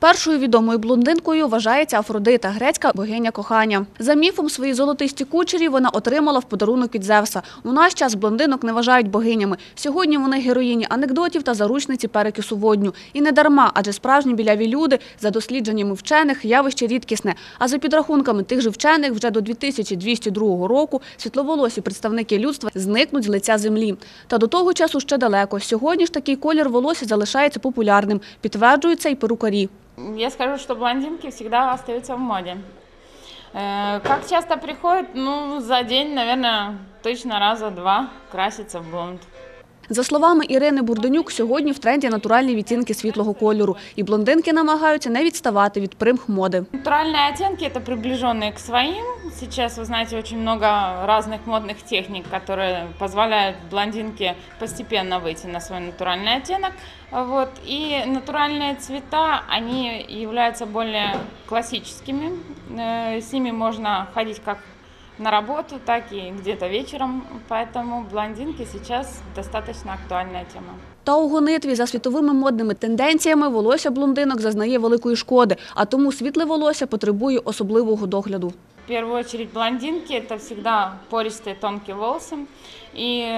Першою відомою блондинкою вважається Афродита, грецька богиня кохання. За міфом, свої золотисті кучері вона отримала в подарунок від Зевса. У наш час блондинок не вважають богинями. Сьогодні вони героїні анекдотів та заручниці перекису водню. І не дарма, адже справжні біляві люди, за дослідженнями вчених, явище рідкісне. А за підрахунками тих же вчених, вже до 2202 року світловолосі представники людства зникнуть з лиця землі. Та до того часу ще далеко. Сьогодні ж такий колір волосся залишається популярним, підтверджуються і перукарі. Я скажу, что блондинки всегда остаются в моде. Как часто приходят? Ну, за день, наверное, точно раза два красится в блонд. За словами Ірини Бурденюк, сьогодні в тренді натуральні відтінки світлого кольору. І блондинки намагаються не відставати від примх моди. Натуральні відтінки – це приближені до своїм. Зараз, ви знаєте, дуже багато різних модних технік, які дозволяють блондинці постепенно вийти на свій натуральний відтінок. Вот. И натуральные цвета, они являются более классическими. С ними можно ходить как на работу, так и где-то вечером, поэтому блондинки сейчас достаточно актуальная тема. Та у гонитві за світовими модними тенденціями волосся блондинок зазнає великої шкоди, а тому світле волосся потребує особливого догляду. В первую очередь блондинки – это всегда пористые тонкие волосы, и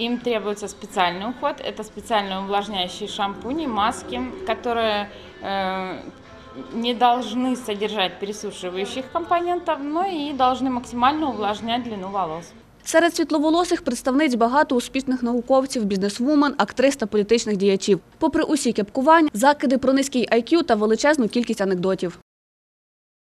им требуется специальный уход. Это специальные увлажняющие шампуни, маски, которые не должны содержать пересушивающих компонентов, но и должны максимально увлажнять длину волос. Серед світловолосих представниць багато успішних науковців, бізнесвумен, актрис та політичних діячів. Попри усі кепкування, закиди про низький IQ та величезну кількість анекдотів.